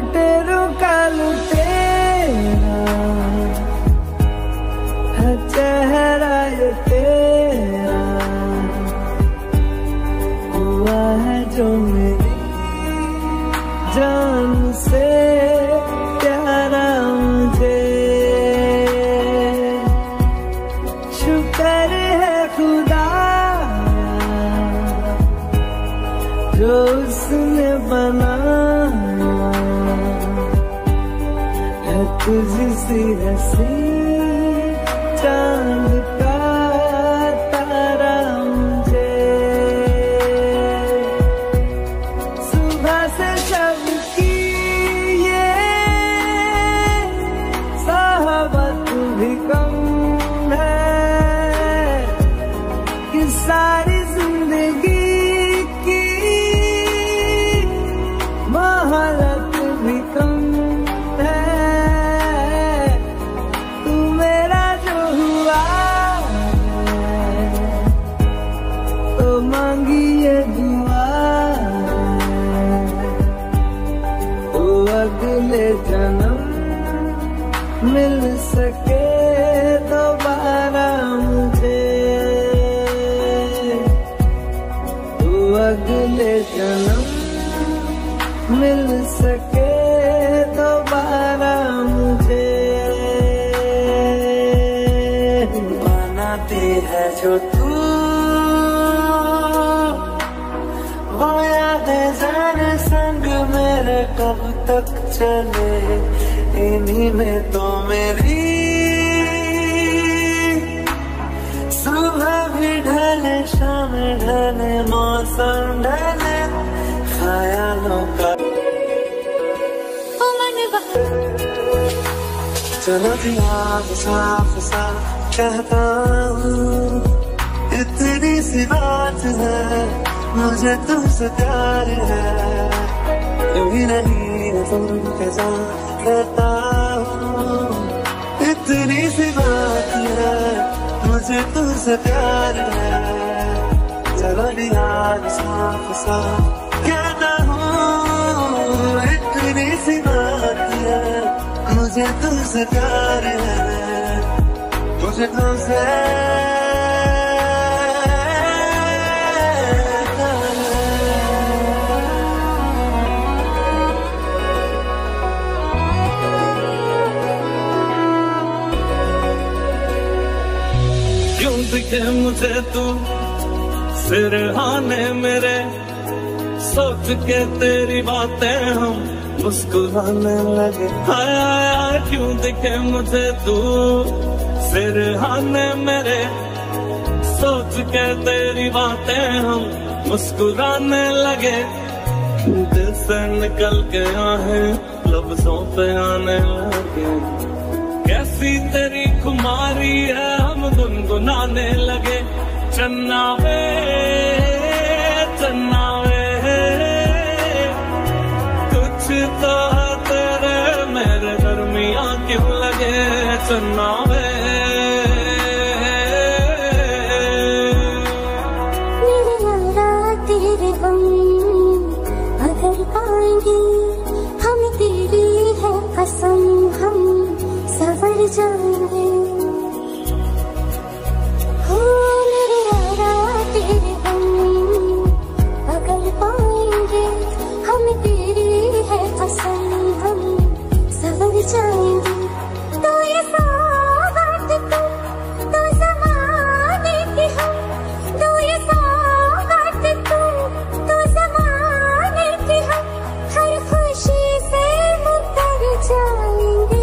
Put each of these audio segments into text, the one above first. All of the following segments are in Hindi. लुटेरों का लुटेरा है चेहरा ये तेरा, हुआ है जो मेरी जान से प्यारा मुझे। शुक्र है खुदा जो उसने बनाया है तुझसे हसी चांद का तारा मुझे। सुबह से शब की ये सहबत भी कम है कि सारी अगले जन्म मिल सके दोबारा मुझे। तू अगले जन्म मिल सके दोबारा मुझे। बनाती है जो तू वो यादें जाने संग मेरे कब तक चले, इन्हीं में तो मेरी सुबह भी ढले शाम ढले मौसम ढले ख्यालों का। चलो ध्यान साफ साफ कहता हूँ इतनी सी बात है मुझे तुमसे प्यार है। कभी नहीं तुम कैसा रहता हूँ इतनी सी बात है मुझे तुमसे प्यार है। चलो यार साफ साफ कहता हूँ इतनी सी बात है मुझे तुमसे प्यार है। मुझे तुमसे दिखे मुझे तू सिरहाने मेरे, सोच के तेरी बातें हम मुस्कुराने लगे। आया क्यों दिखे मुझे तू सिरहाने मेरे, सोच के तेरी बातें हम मुस्कुराने लगे। दिल से निकल के आहें लफ्जों पे आने लगे, कैसी तेरी खुमारी है हम गुनगुनाने लगे। चन्ना वे चन्ना वे कुछ तो है तेरे मेरे दरमिया क्यों लगे। चन्ना वे मेरे लगा तेरे गम अगर पाएंगे हम तेरी है कसम हम सवर जाएंगे। हो मेरे यारा तेरे हम अगर पाएंगे हम तेरी है कसम हम सवर जाएंगे। तो ये सौगात तो ज़माने की हम, तो ये सौगात तो ज़माने की हम हर खुशी से मुकर जाएंगे।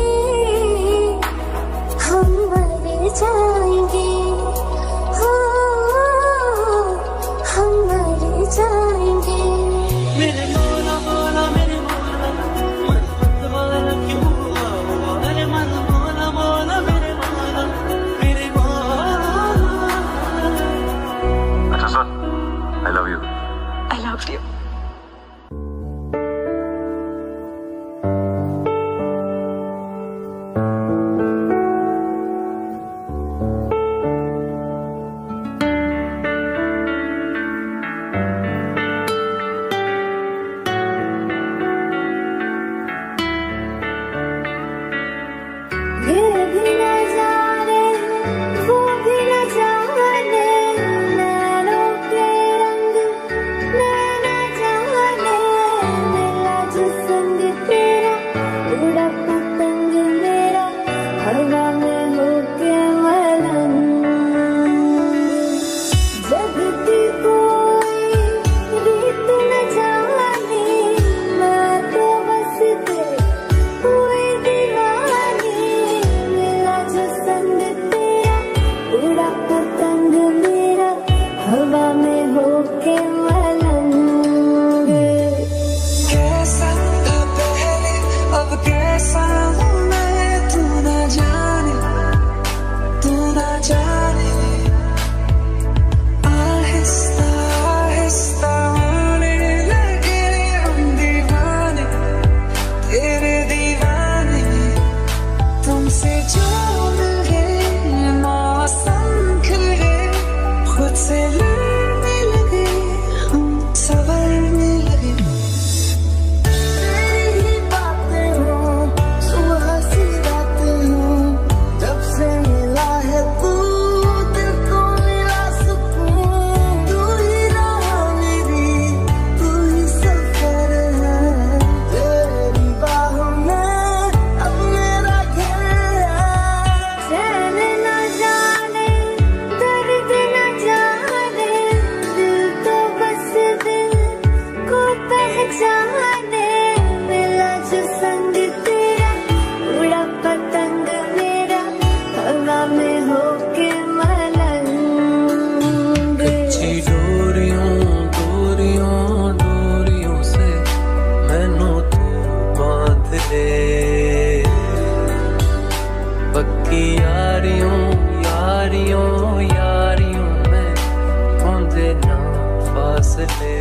تے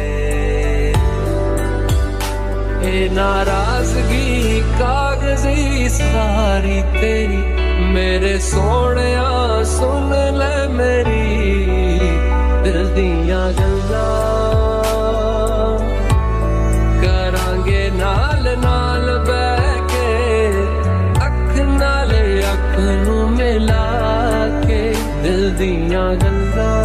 اے ناراضگی کاغذی ساری تیری میرے سونیا سن لے میری دل دیاں گلاں کرانگے نال نال بہ کے اکھ نال اکھ نوں ملا کے دل دیاں گلاں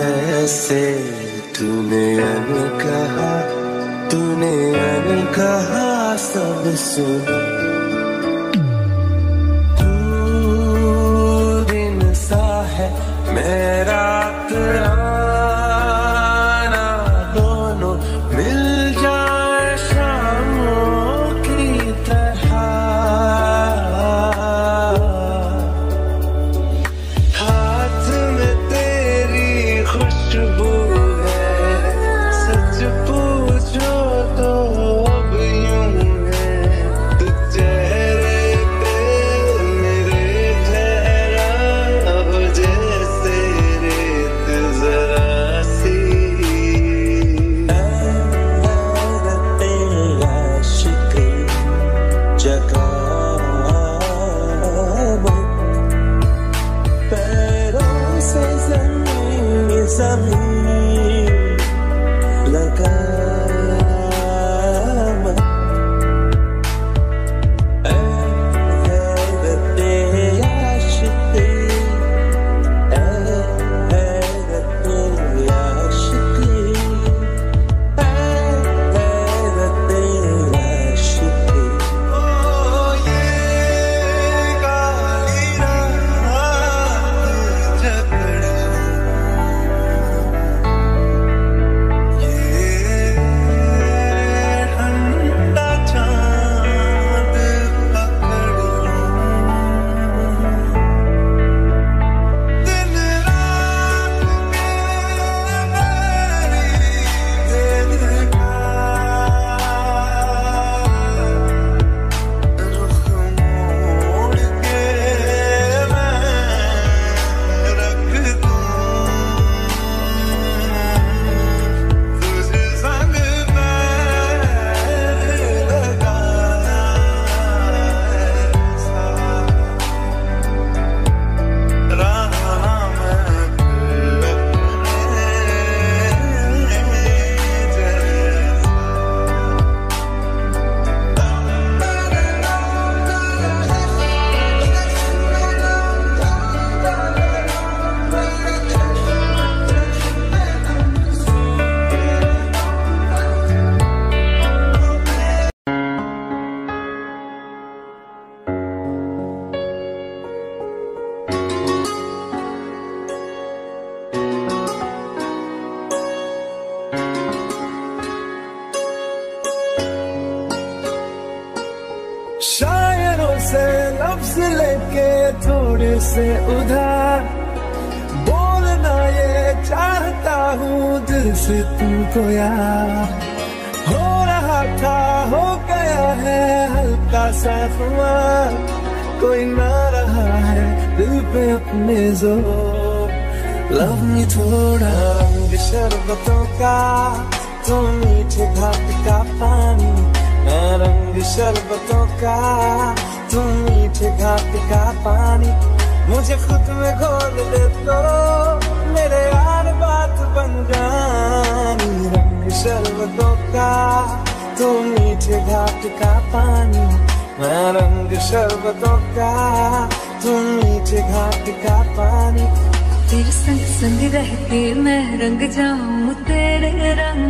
कैसे तूने अनकहा सब सुना तू दिन सा है मेरा तराना दोनों मिल जाए शामों की तरह हाथ में तेरी खुशबू से लफ्ज लेके थोड़े से उधार बोलना ये चाहता हूँ दिल से तुमको यार। हो रहा था हो गया है हल्का सा खुमार, कोई ना रहा है दिल पे अपने जोर। लव मी थोड़ा शरबतों का तुम मीठे घाट का पानी, मैं रंग शरबतों का तुम मीठे घाट का पानी। मुझे खुद में घोल ले तो मेरे यार बात बन जानी, रंग शरबतों का तुम मीठे घाट का पानी, मैं रंग शरबतों का तुम मीठे घाट का पानी। तेरे संग संग रहते मैं रंग जाऊं तेरे रंग,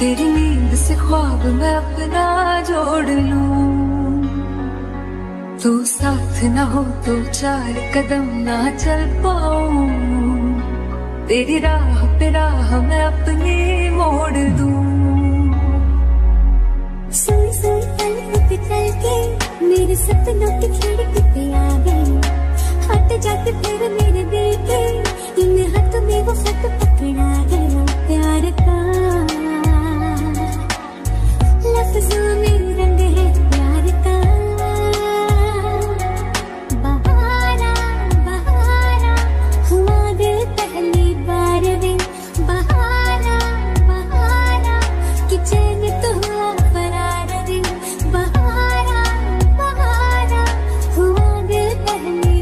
तेरी नींद से ख्वाब मैं अपना जोड़ लूं। तू साथ न हो तो चार कदम ना चल पाऊं, तेरी राह पे राह मैं अपनी मोड़ दूं। सोई सोई पल पे चल के मेरे सपनों की खिड़की आ गई, आते जाते फिर मेरे दिल के इन हाथों में वो खत पकड़ा गया प्यार का। लफ्जों में रंग है प्यार का। बहारा बहारा हुआ दिल पहली बार में, बहारा बहारा कि चैन तो हुआ फरार में, बहारा बहारा हुआ दिल पहली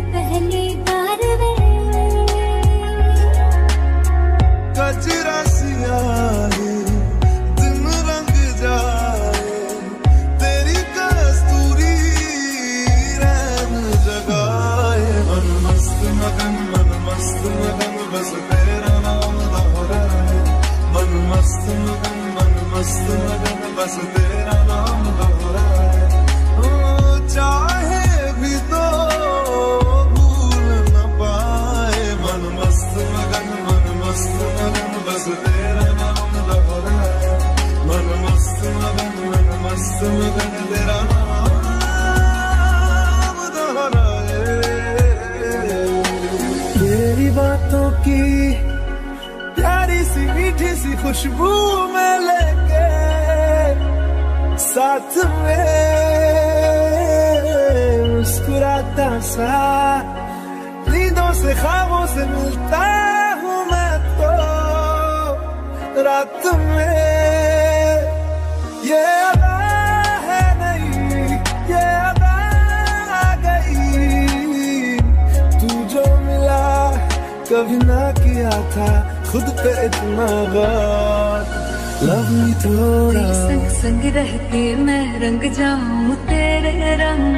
बार में। कजरा सिया दिन रंग जाए, तेरी कस्तूरी रैन जगाए। मन मस्त मगन बस तेरा नाम दोहराए, मन मस्त मगन बस तेरा नाम दोहराए। चाहे भी तो बस तेरा नाम दोहराए, मन मस्त मगन तेरा नाम दोहराए। तेरी बातों की प्यारी सी मीठी सी खुशबू में लेके साथ में मुस्कुराता सा नींदों से ख्वाबों से मिलता हूँ मैं तो रात में। ये अदा है नहीं ये अदा आ गई, तू जो मिला कभी ना किया था खुद पे इतना गौर। लव मी थोड़ा संग संग रहते मैं रंग जाऊं तेरे रंग,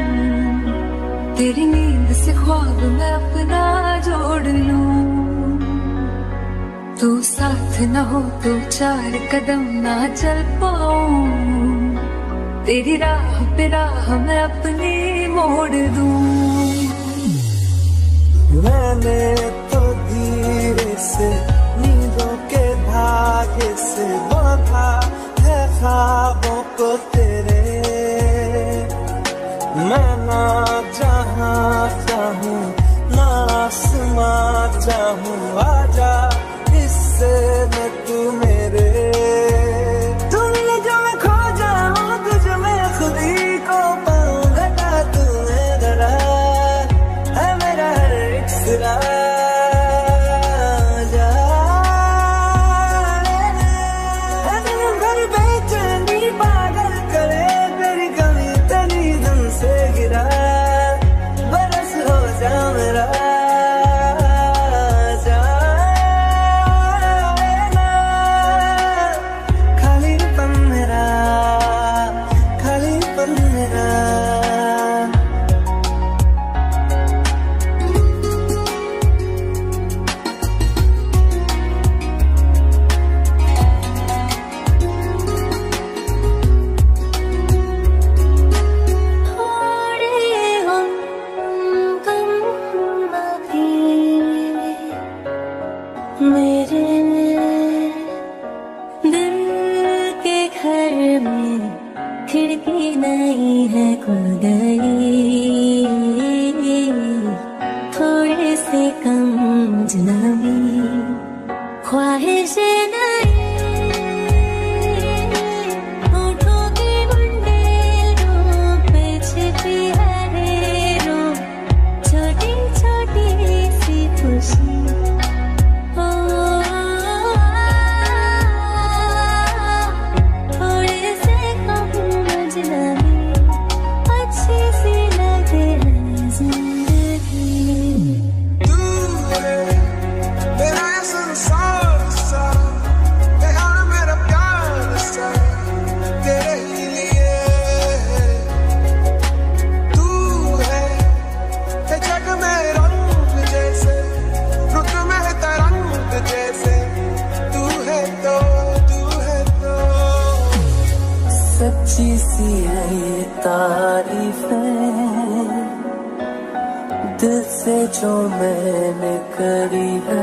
तेरी नींद से ख्वाब मैं अपना जोड़ लूं। तू साथ न हो तो चार कदम ना चल पाऊं, तेरी राह पे राह मैं अपनी मोड़ दूं। मैंने तो धीरे से नींदों के धागे से बांधा है ख्वाबों को तेरे, मैं ना जहाँ चाहूँ ना आसमां चाहूँ, आजा इससे मैं तू मेरे। तुम जो मैं खो जाऊँ तुझे मैं खुद ही को पाऊँ, घटा तूने घड़ा है मेरा हर एक सिरा। आजा घर बेचैनी पागल करे तेरी कमी तनी धुन से गिरा, बरस हो जा मेरा जा। खिड़की नहीं है खुदाई, थोड़े से कम जनाबी ख्वाहिशें नहीं। सच्ची सी है ये तारीफें दिल से जो मैंने करी है,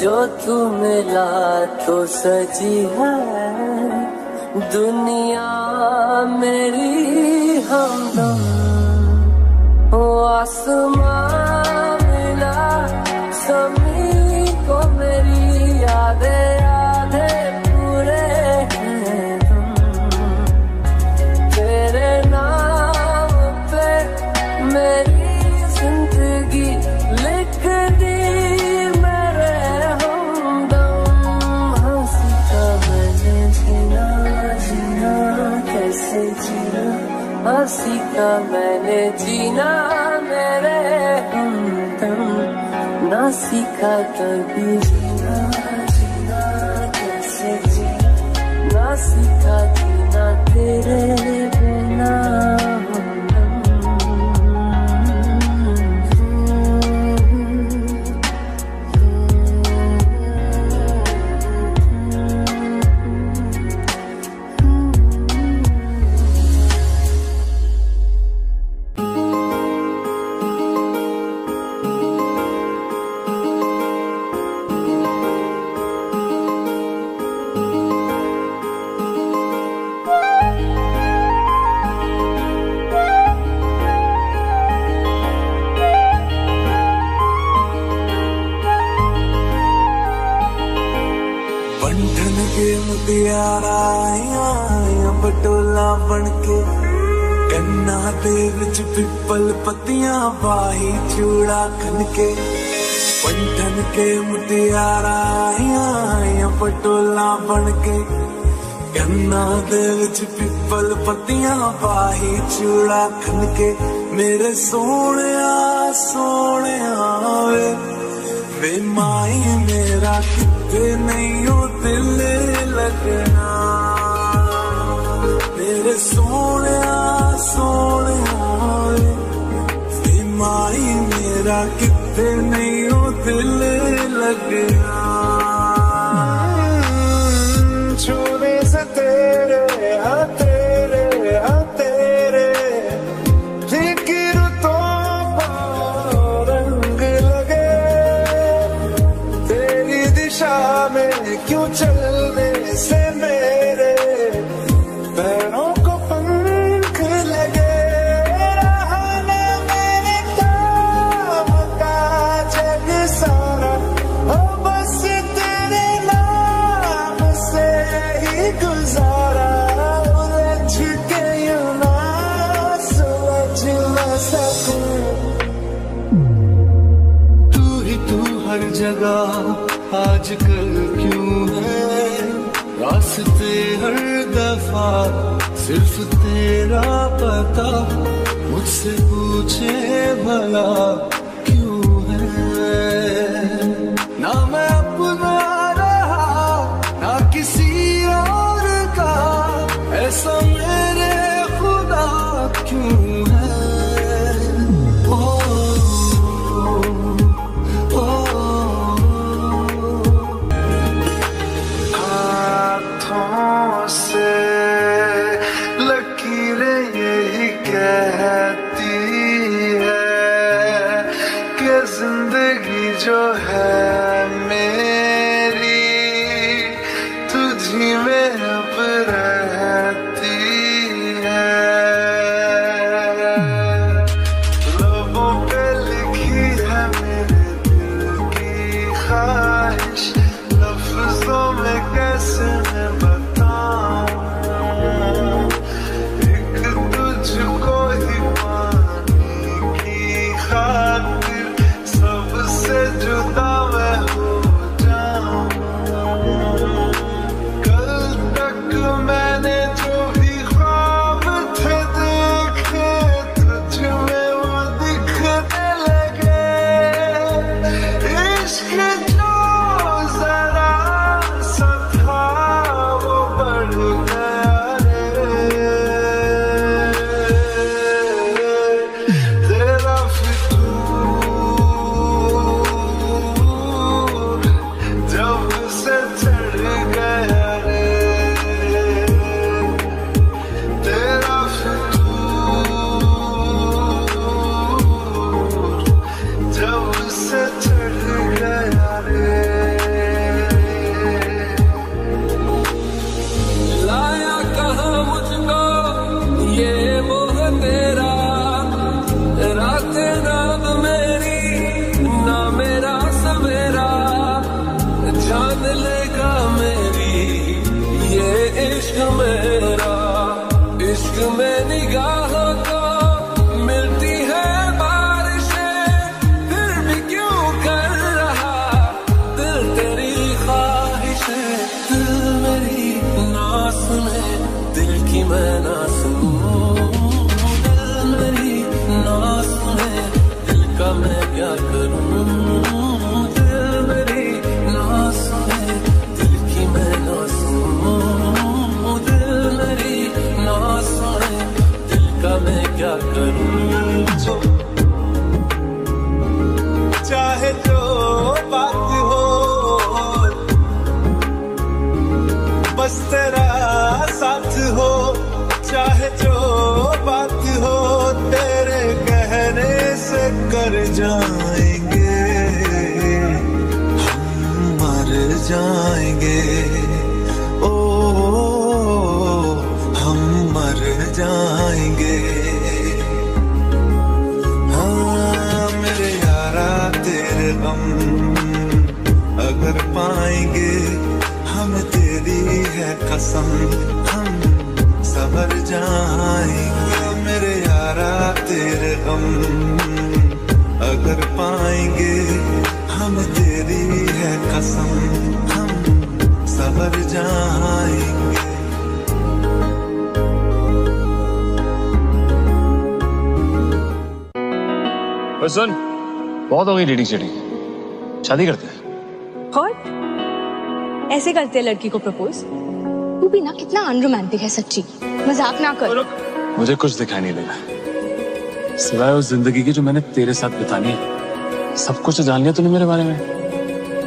जो तू मिला तो सजी है दुनिया मेरी। हमदम ओ आसमां मिला समी को मेरी यादें हंसी का मैंने जीना मेरे हमदम ना सीखा कभी जीना, जीना कैसे जीना ना सीखा जीना तेरे बिना। बटोला बनके कन्ना दे विच पिपल पत्तियां बाही चूड़ा खनके पंठन के मुटियारा आया बटोला बनके कन्ना दे विच पिपल पत्तियां बाही चूड़ा खनके मेरे सोनिया सोनिया वे माई मेरा किते नहीं हो दिल लगना मेरे सोनिया सोनिया वे माई मेरा किते नहीं हो दिल लगना। छोड़े से तेरे हाथ क्यों चलने से मेरे पैरों को पंख लगे रहने मेरे काम का जग सारा हो बस तेरे नाम से ही गुजारा उलझ के यूं ना सुलझ ना सकूं। तू ही तू हर जगह आजकल क्यों है रास्ते हर दफा सिर्फ तेरा पता मुझसे पूछे भला क्यों है। ना मैं अपना रहा ना किसी और का ऐसा मेरे खुदा क्यों कहती है लेगा मेरी ये इश्क मेरा, इश्क में निगाहों को मिलती है बारिशें, फिर भी क्यों कर रहा दिल तेरी ख्वाहिशें, दिल मेरी ना सुने दिल की मैं ना सुनूं, दिल मेरी ना सुने दिल का मैं क्या करूं, मैं क्या करूं। चाहे जो बात हो बस तेरा साथ हो, चाहे जो बात हो तेरे कहने से कर जाएंगे हम मर जाएंगे, जाएंगे। हाँ मेरे यारा तेरे गम अगर पाएंगे हम, तेरी है कसम हम सबर जाएंगे। मेरे यारा तेरे गम अगर पाएंगे हम, तेरी है कसम हम सबर जाएंगे। सुन, बहुत हो गई डेटिंग शेटिंग, शादी करते हैं। और ऐसे करते हैं लड़की को प्रपोज। तू भी ना कितना अनरोमांटिक है, सच्ची मजाक ना कर। मुझे कुछ दिखाई नहीं लगा सिवाय उस जिंदगी की जो मैंने तेरे साथ बितानी है। सब कुछ जान लिया तूने मेरे बारे में,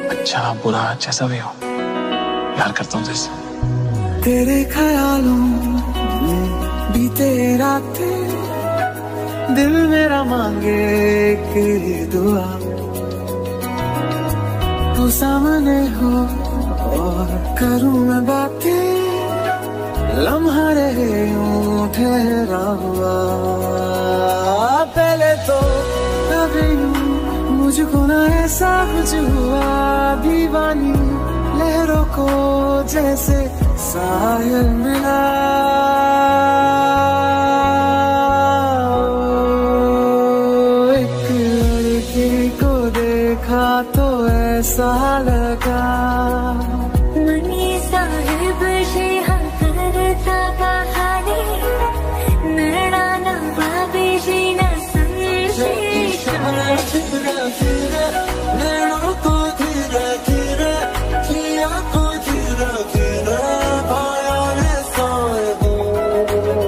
अच्छा बुरा जैसा भी हो, प्यार करता हूँ तुझसे। तेरे ख्यालों में बीते रातें, दिल मेरा मांगे के दुआ, तू सामने हो और करूँ मैं बातें, लम्हा रहे यूं ठहरा हुआ। पहले तो कभी मुझको ना ऐसा कुछ हुआ, दीवानी लहरों को जैसे साहिल मिला, तो ऐसा लगा मनी साहिब से हम करता बहाने, नैना ना भाभी जी ना समझे, नैनों को धीरे धीरे किया, को धीरे धीरे पाया है साहिब।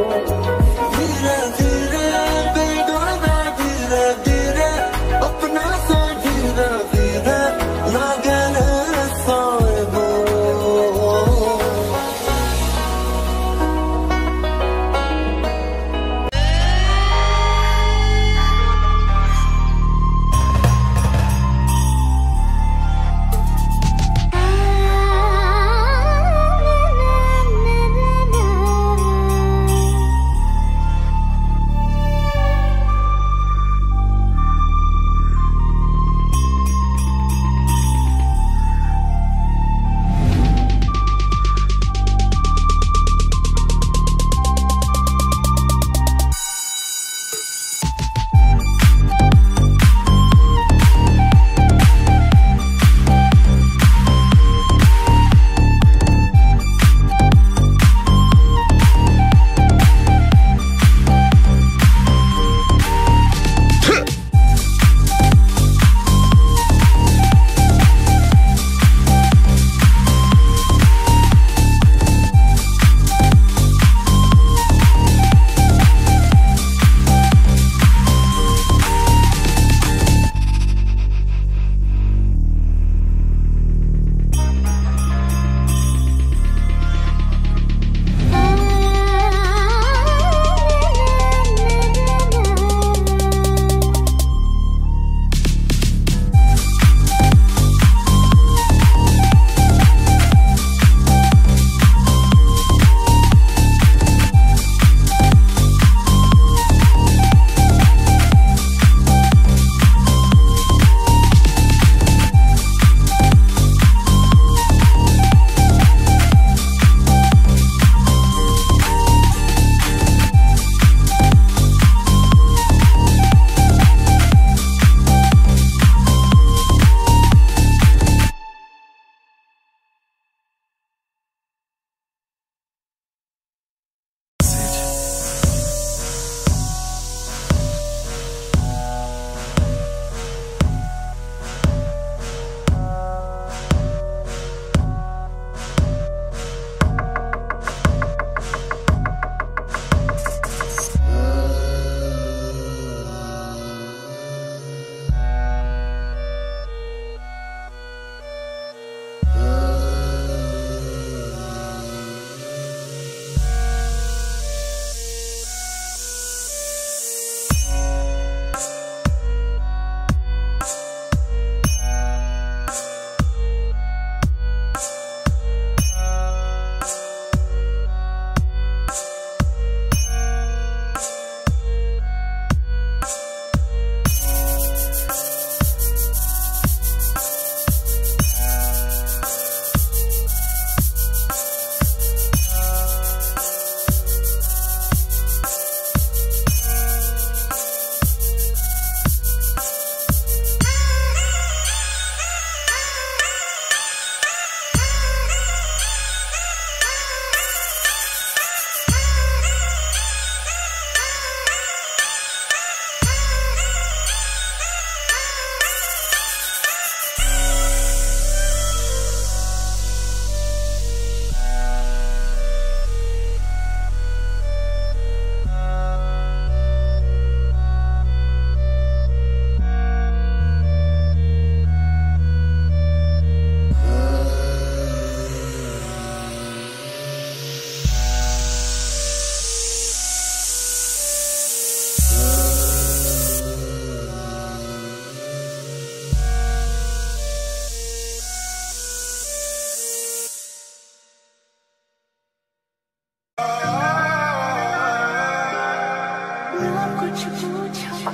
कुछ पूछा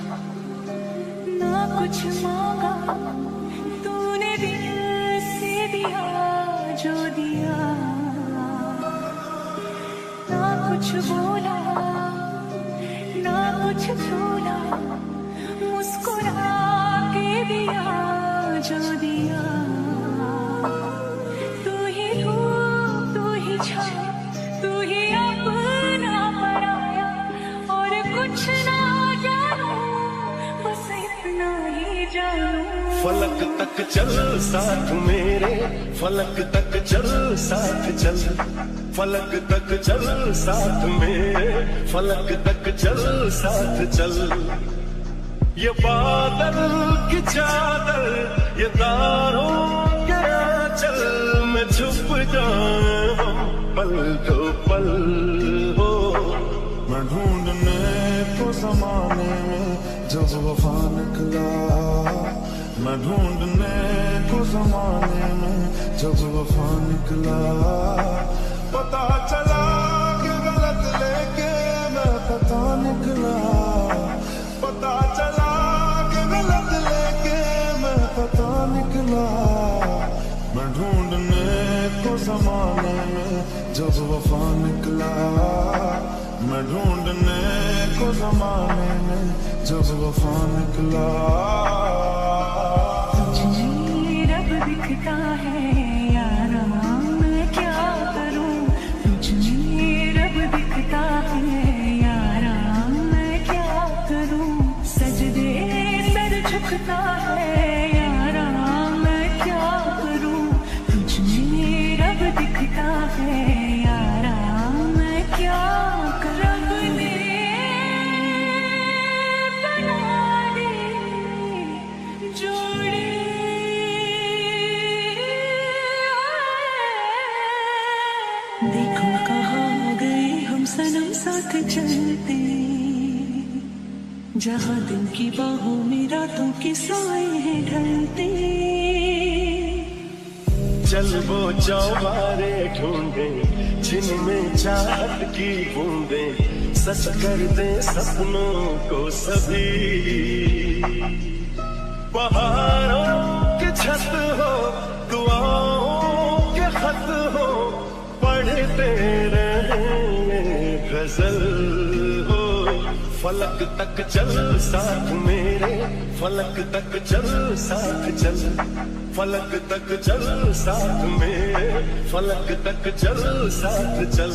ना कुछ मांगा, तूने दिल से दिया जो दिया, ना कुछ बोला ना कुछ छूला, मुस्कुरा के दिया जो दिया, तू ही धूप तू ही छाया तू ही अपना बनाया, और कुछ ना जानू बस इतना ही जानू। फलक तक चल साथ मेरे, फलक तक चल साथ चल, फलक तक चल साथ मेरे, फलक तक चल साथ चल। ये बादल की चादर ये तारों के आंचल में छुप जाए पल दो पल हो। मैं ढूंढने को ज़माने में जब वफ़ा निकला, मैं ढूंढने को ज़माने में जब वफ़ा निकला, पता चला कि गलत लेके मैं पता निकला, पता चला ढूंढने को ज़माने में जब वफ़ा निकला, मैं ढूंढने को ज़माने में जब वफ़ा निकला। तुझे रब दिखता है यारा मैं क्या करूं, तुझे रब दिखता है यारा मैं क्या करूं, सजदे सर झुकता है यारा मैं क्या करूं, दिखता है यारा मैं क्या करूं। रब ने बना दे जोड़े देखो कहाँ गए हम सनम साथ चलते, जहाँ दिन की बाहों में रातों के साए हैं ढलते। चल वो चौबारे ढूंढे जिनमें चाहत की बूंदे, सच कर दे सपनों को सभी, पहाड़ों के छत हो दुआओं के खत हो, पढ़ते रहेंगे गजल हो। फलक तक चल साथ मेरे, फलक तक चल साथ चल, फलक तक चल साथ मेरे, फलक तक चल साथ चल।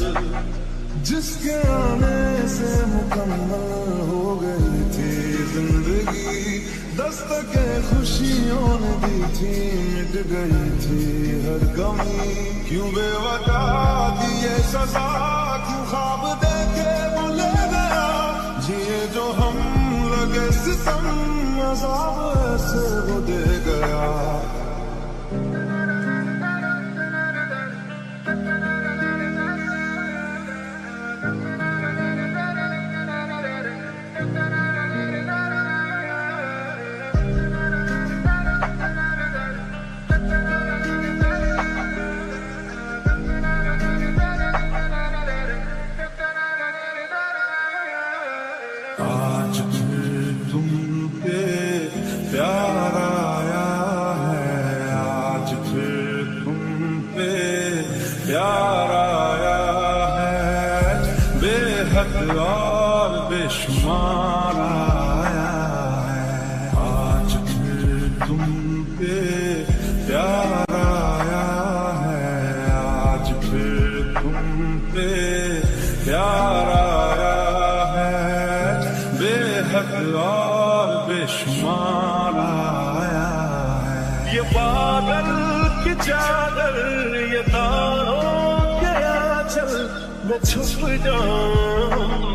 जिसके आने से मुकम्मल हो गई थी जिंदगी, दस्तके खुशियों ने दी थी मिट गई थी हर गमी, क्यों बेवफा दिए सजा क्यों ख्वाब देखे भूले गया, जिए जो हम लगे सितम अज़ाब ऐसे वो दे गया।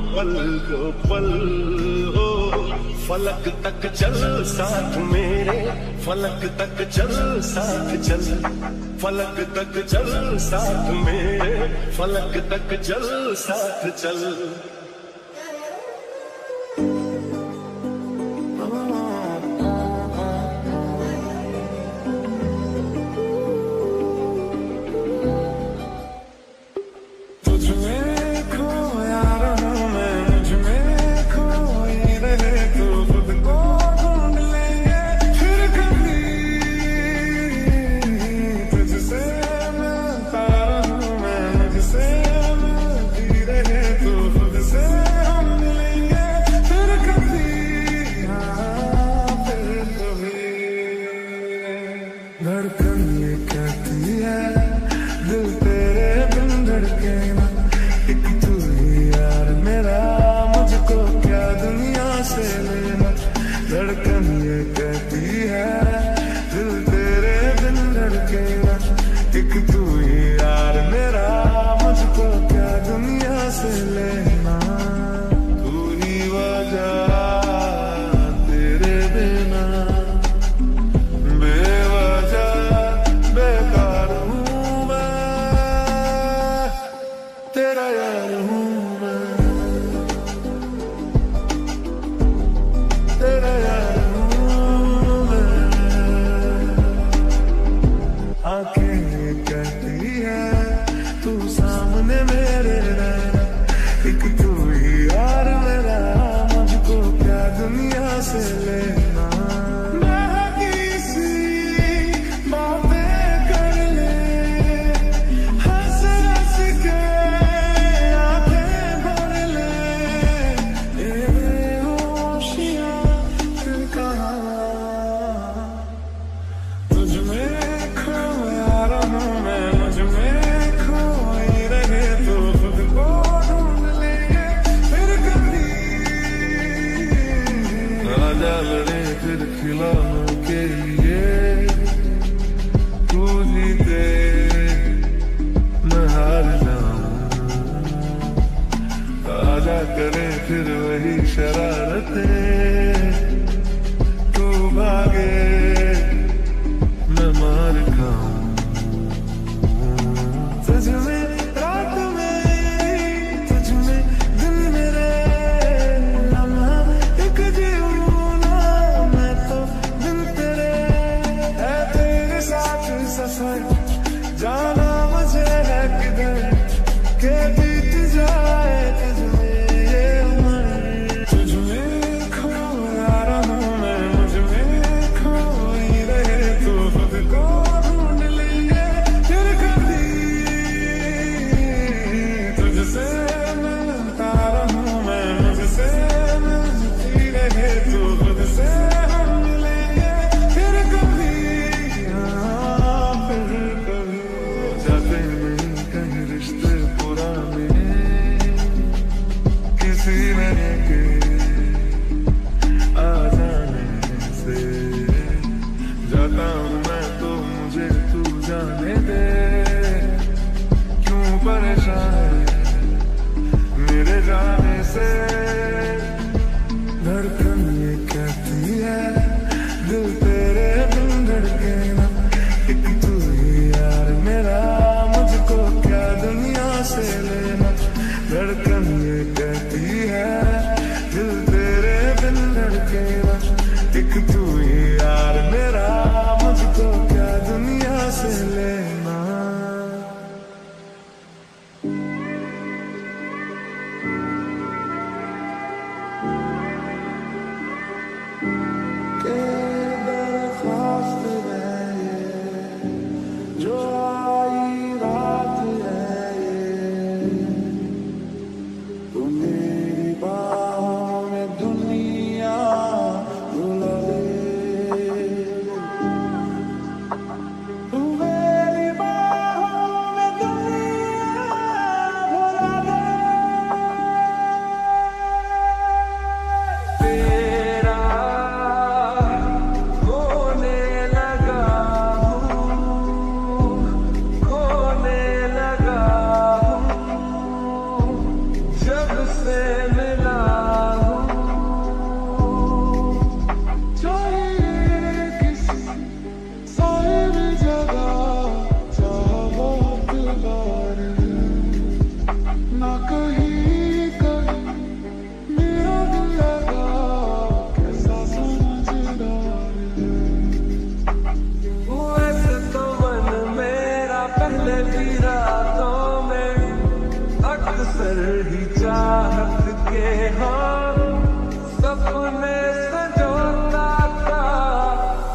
पल को पल हो। फलक तक चल साथ मेरे, फलक तक चल साथ चल, फलक तक चल साथ मेरे, फलक तक चल साथ चल। तेरा यार हूँ मैं, तेरा यार हूँ मैं। आँखें कहती है तू सामने मेरे रहना, एक तू ही यार मेरा, मुझको क्या दुनिया से लेना। फिर खिलाने के लिए तू ही दे, मैं हार जाऊं। आजा करें फिर वही शरारतें, तू भागे मैं मार खाऊं। तुझ में रात में, तुझ में दिन मेरे लम्हा एक जीवन सफर जाना मुझे है किधर के बीत जाए तुझ में खोया रहूं मैं, मुझ में खोई रहे तू खुद को ढूंढ लिए फिर कभी। तुझसे मिलता रहूं मैं, मुझसे मिलती रहे तू खुद से मेरे जाने से धड़कन ये कहती है दिल तेरे बिन धड़के ना, एक तू ही यार मेरा, मुझको क्या दुनिया से लेना। धड़कन ये कहती है दिल तेरे बिन धड़के ना, एक तू ही यार मेरा, मुझको क्या दुनिया से लेना। ही चाहत के हाँ सपने सजाता था,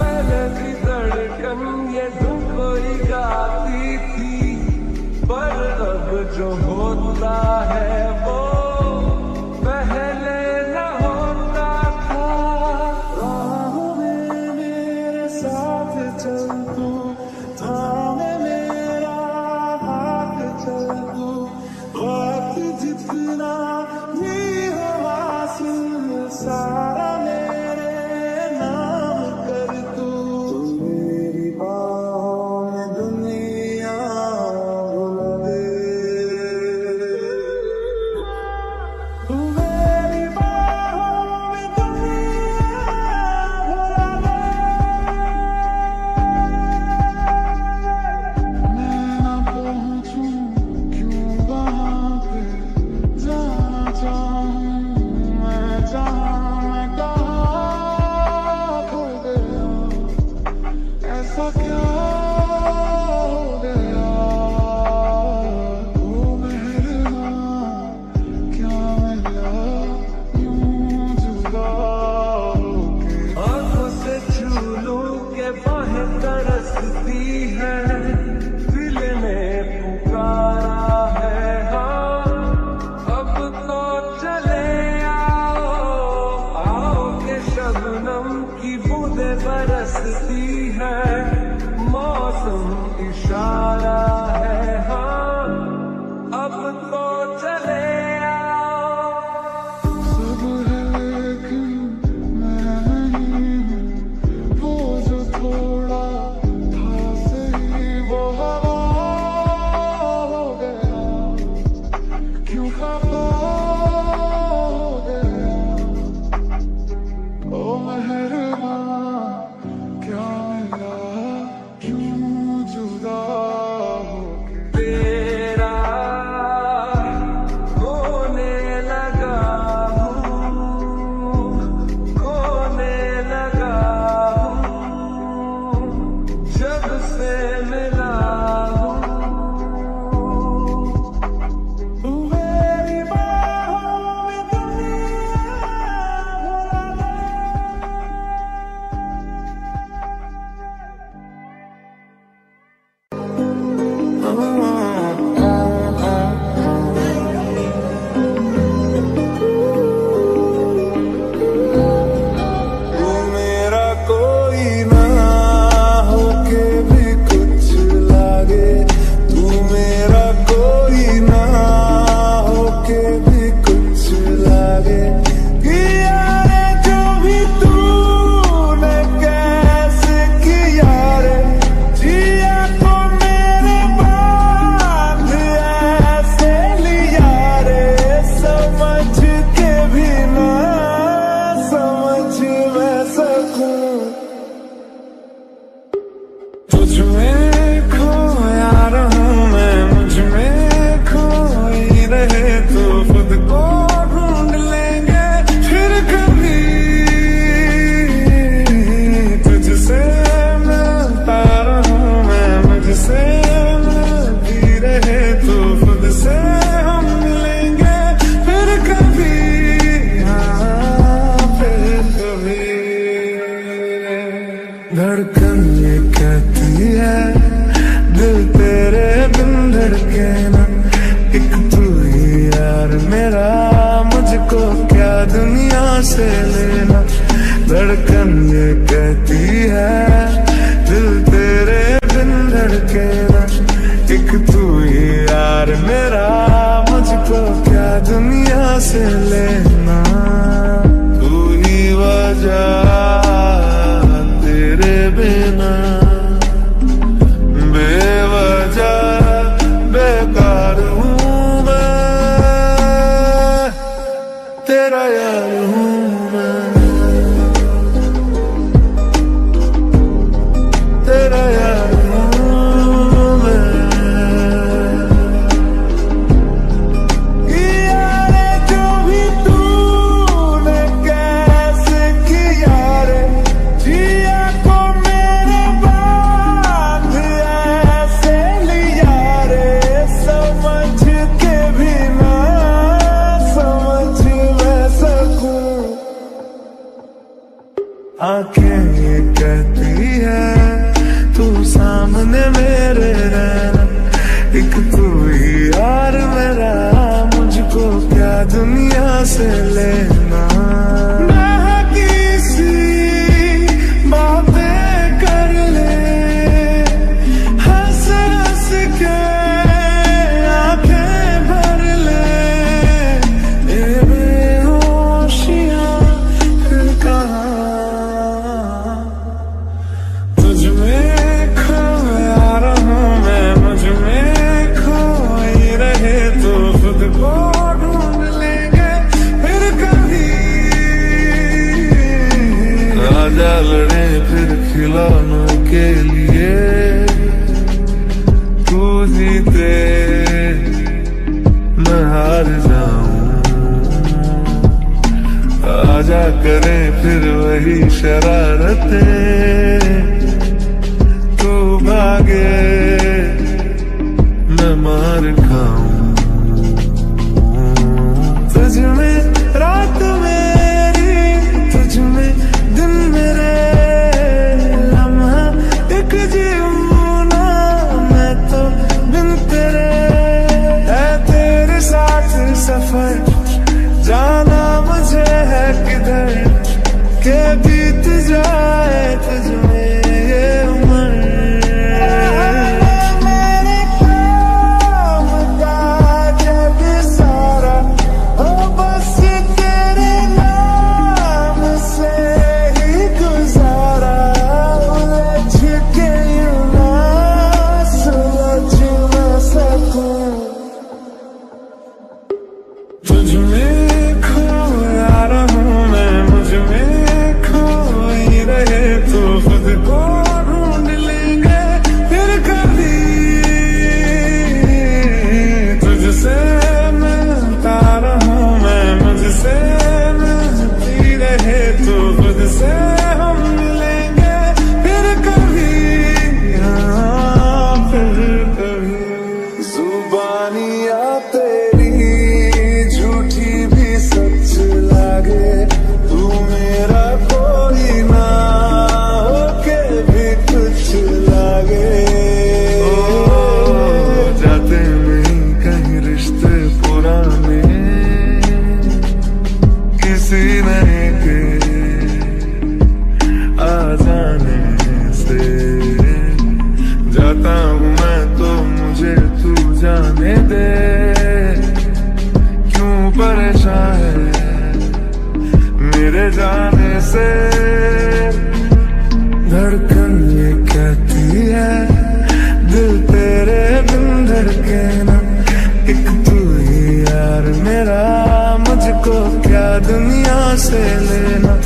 पहले भी धड़कन ये धुन कोई गाती थी, पर अब जो होता है वो पहले न होता था। राहों में मेरे साथ चल तू, थाम मेरा हाथ चल तू, जितना भी हो हासिल सारा मेरे नाम कर तू। मेरी बाहों में दुनिया बुला दे। दुनिया से लेना ना किसी बातें कर ले, हंस हंस के आंखें भर ले, ये बेहोशियां फिर कहाँ तुझ में खोया रहूं मैं, मुझ में खोई रहे तो खुद को लड़े फिर खिलौनों के लिए तू जीते मैं हार जाऊं, आजा करें फिर वही शरारतें, तू भागे मैं मार खाऊं, तुझ में रात मेरी तुझ में दिन मेरे लम्हा एक जीऊंगा मैं तो बिन तेरे, है तेरे साथ सफर जाना मुझे है किधर के बीत जाए तुझ में ये जाने से धड़कन ये कहती है दिल तेरे बिन धड़के ना, एक तू ही यार मेरा मुझको क्या दुनिया से लेना,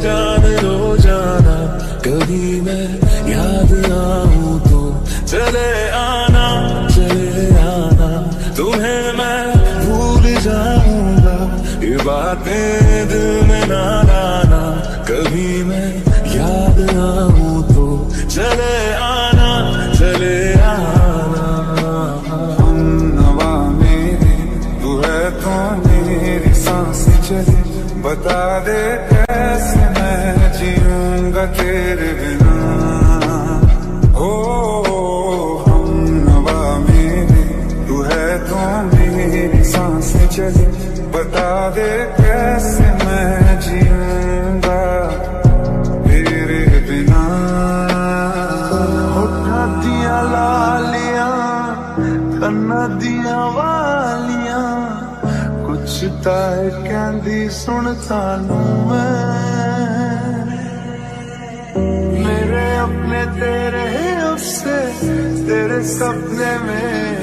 जान रो जाना, कभी मैं याद आऊं तो चले आना। चले आना, तुम्हें मैं भूल जाऊंगा, ये बातें दिल में ना लाना, कभी मैं याद आऊं तो चले आना। चले आना, हम नवा मेरे तू है तो मेरी सांसें चले। बता दे कैसे मैं जीऊंगा तेरे बिना, हो हम नवा मेरे तू है तो मेरी सांसें चले। बता दे कैसे मैं जीऊंगा तेरे बिना। उठा दिया लालियां, कन्ना दिया वालियां, कुछ ताए कहंदी सुन सानू। मैं मेरे अपने तेरे अफसे, तेरे सपने में।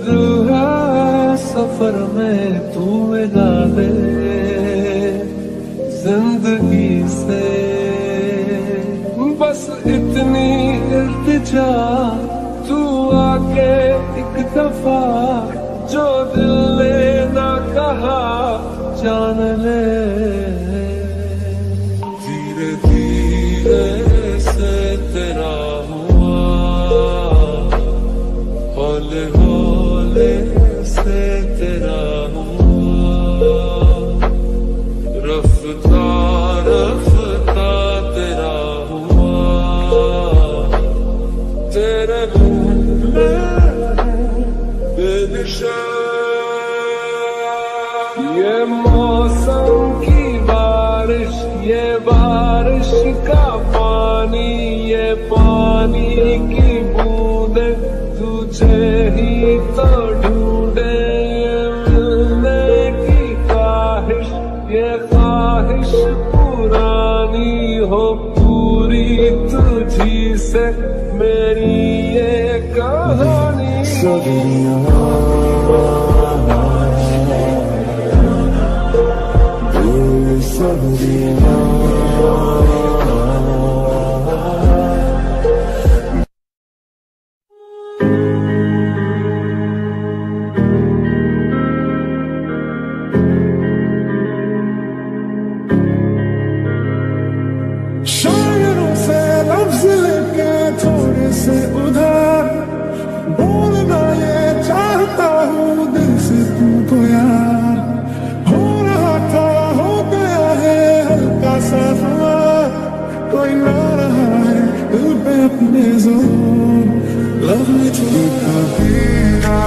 रूहा सफर में तू मिला दे जिंदगी से बस इतनी इल्तिजा तू आके एक दफा जो दिल ने ना कहा जान ले। धीरे धीरे से तेरा ये मौसम की बारिश, ये बारिश का पानी, ये पानी की बूंदे तुझे ही तो ढूंढे। ये मिलने की ख्वाहिश, ये ख्वाहिश पुरानी हो पूरी तुझी से मेरी ये कहानी। शायरों से लफ्ज़ लेके थोड़े से उधार बोलना ये चाहता हूँ दिल से तुमको यार। हो रहा था हो गया है हल्का सा हमार, कोई ना रहा है दिल पे अपने जोर। लव यू तू कभी ना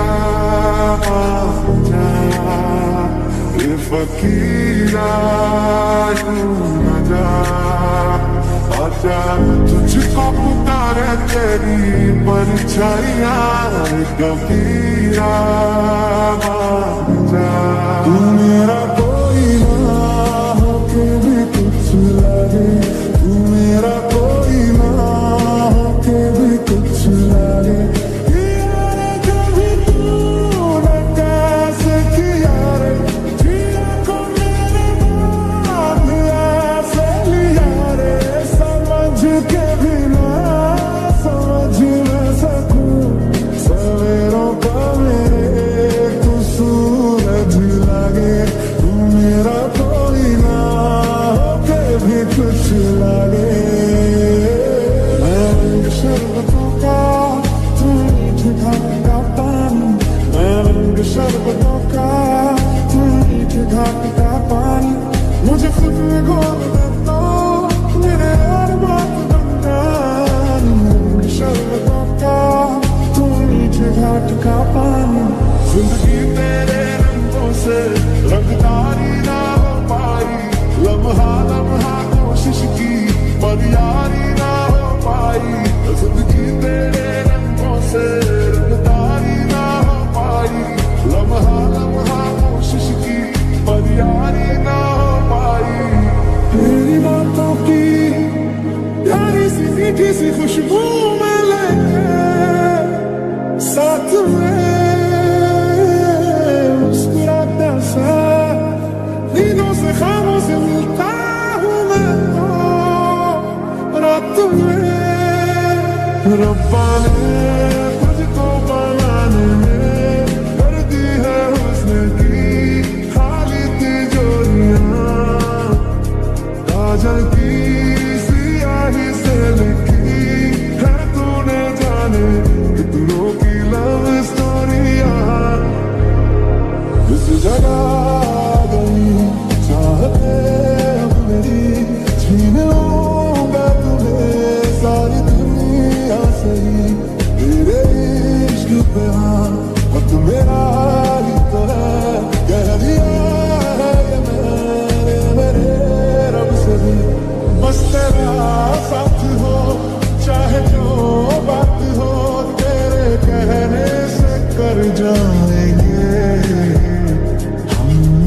हो जा ये फकीरा यूं ना जा। आजा तुझको पुकारे तेरी परछाइयाँ कबीरा आजा। तू मेरा कोई ना होके भी कुछ लगे, तू मेरा कोई ना होके भी कुछ लगे। यारे कभी तूने कैसे किया रे जिया को मेरे बाद ऐसे लिया रे। समझ के भी ना समझ न सकूं सवेरों का मेरे को सूरज लागे। तू मेरा कोई ना होके भी कुछ लागे। मैं शरबतों का तू मीठे घाट का पानी, मैं शरबतों का तू मीठे घाट का पानी। मुझे खुद में घोल देता मेरे हर बात बंगानी, शरबतों का तू मीठे घाट का पानी। जिंदगी तेरे रंगों से रंगदारी ना हो पाई, लम्हा लम्हा कोशिश की पर यारी ना हो पाई। जिंदगी तेरे रंगों से रंगदारी ना हो पाई, लम्हा लम्हा कोशिश की पर यारी ना हो पाई। तेरी बातों की प्यारी सी मीठी सी खुशबू में लेके साथ में मुस्कुराता सा नींदों से ख्वाबों से मिलता हूँ मैं तो रात में। रब्बा ने तुझको बनाने में कर दी है हुस्न की खाली तिजोरियाँ, काजल की सियाही से लिखी है तूने जाने कितनों की लव स्टोरियाँ। इस जगह आ गई चाहते अब मेरी, छीन लूँगा तुम्हें सारी दुनिया से ही। तेरे इश्क पे हाँ वक्त मेरा ही तो है, कह दिया है ये मैंने मेरे रब से भी। बस तेरा साथ हो चाहे जो बात हो, तेरे कहने से कर जाएंगे हम।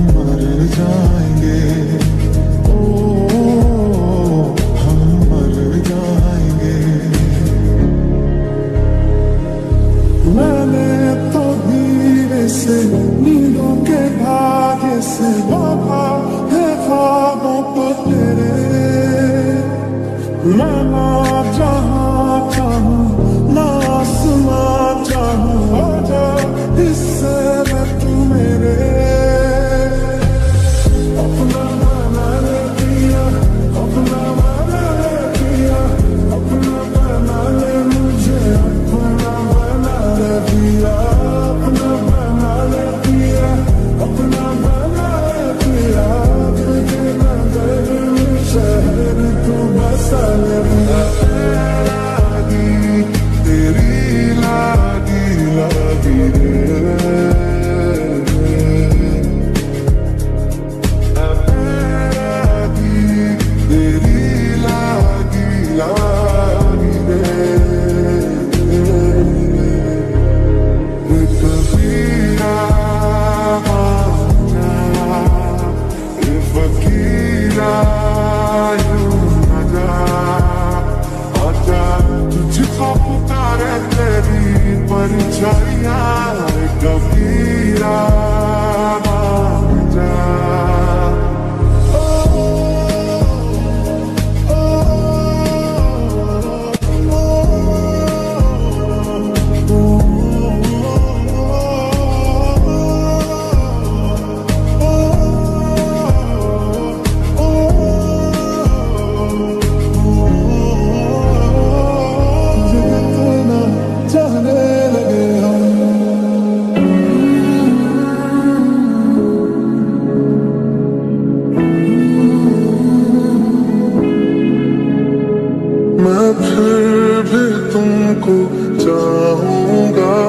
तुमको चाहूँगा,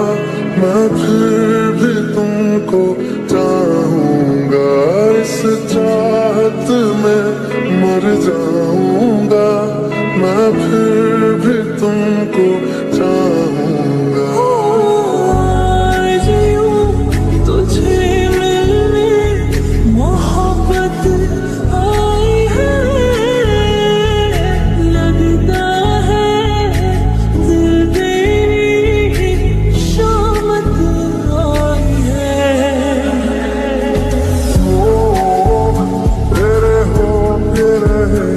मैं फिर भी तुमको चाहूँगा, इस चाहत में मर जाऊँगा, मैं फिर भी तुमको चाहूँगा। आज यूँ तुझे मिलने मोहब्बत आई है, लगता है दिल तेरी शामत आई है। तेरे हो के रहे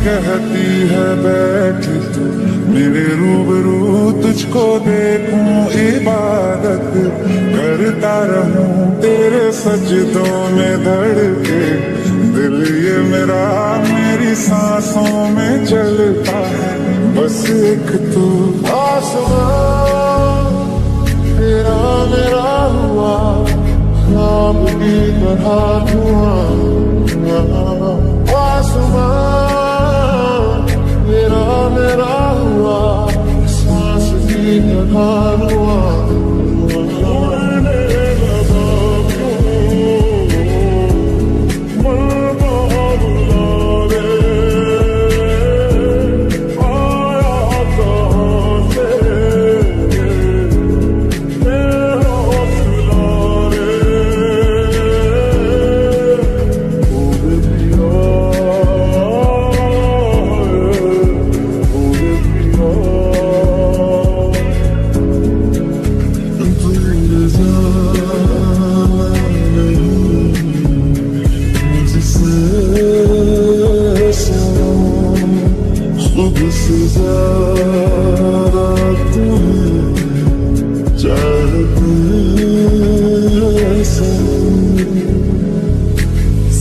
कहती है बैठ तू मेरे रूबरू, तुझको देखूं इबादत करता रहूं, तेरे सजदों में धड़के दिल ये मेरा मेरी सांसों में चलता है, बस एक तू। आसमान तेरा मेरा हुआ ख्वाब की तरह धुआं, आसमान मेरा हुआ सांस की तरह हुआ,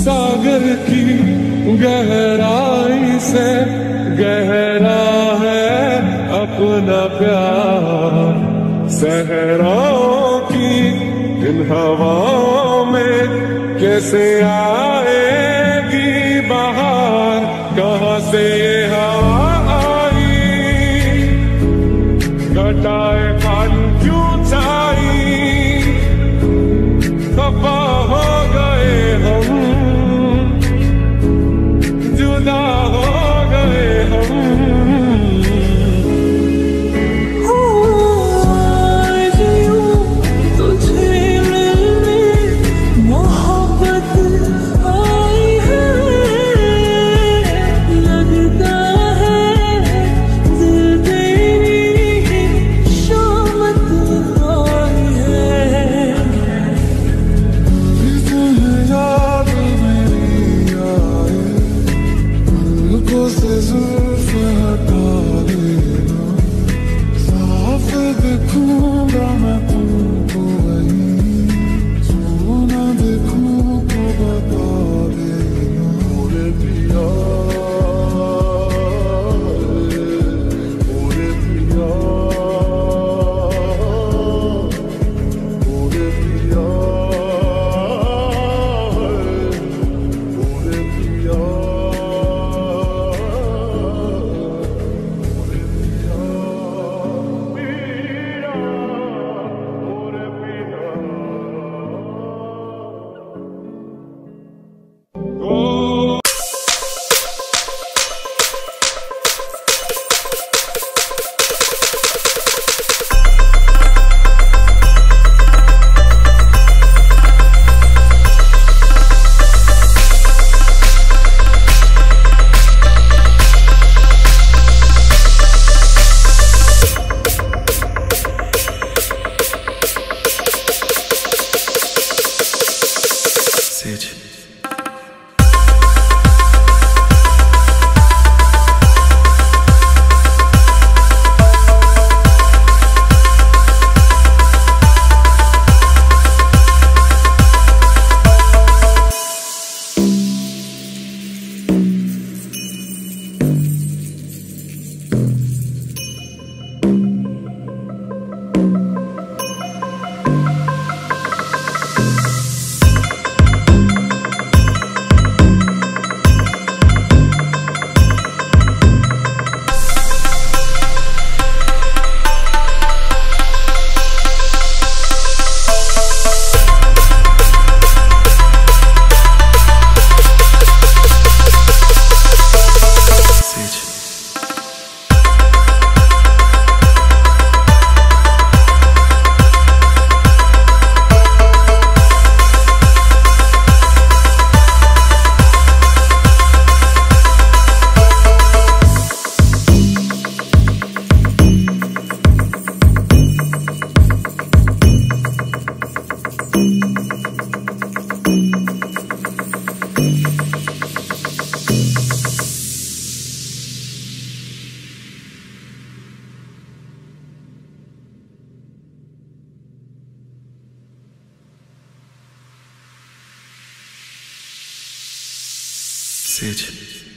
सागर की गहराई से गहरा है अपना प्यार, सहराओं की इन हवाओं में कैसे आएगी बाहर, कहाँ से ये हवा घटाए कान क्यों छाई, तबाह हो गए हम जुदा हो गए हम। आज यूँ तुझे मिलने मोहब्बत आई السجن.